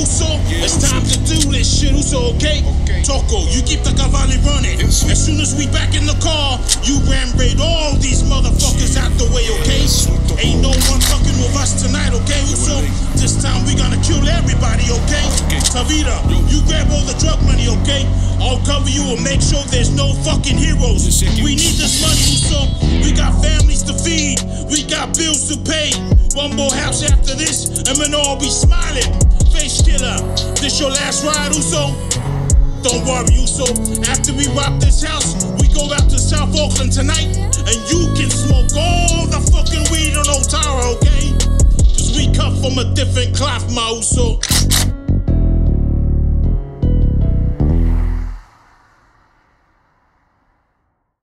Uso, yeah, it's time to do this shit, Uso, okay? Toco, you keep the Cavalli running. Yes, as soon as we back in the car, you ram-raid all these motherfuckers out the way, okay? Ain't no one fucking with us tonight, okay, Uso? This time we gonna kill everybody, okay? Tavita, you grab all the drug money, okay? I'll cover you and make sure there's no fucking heroes. We need this money, Uso. We got families to feed. We got bills to pay. One more house after this, and we'll all be smiling. Face killer, this your last ride, Uso? Don't worry, Uso. After we rob this house, we go out to South Auckland tonight, and you can smoke all the fucking weed on Otara, okay? Cause we cut from a different cloth, my Uso.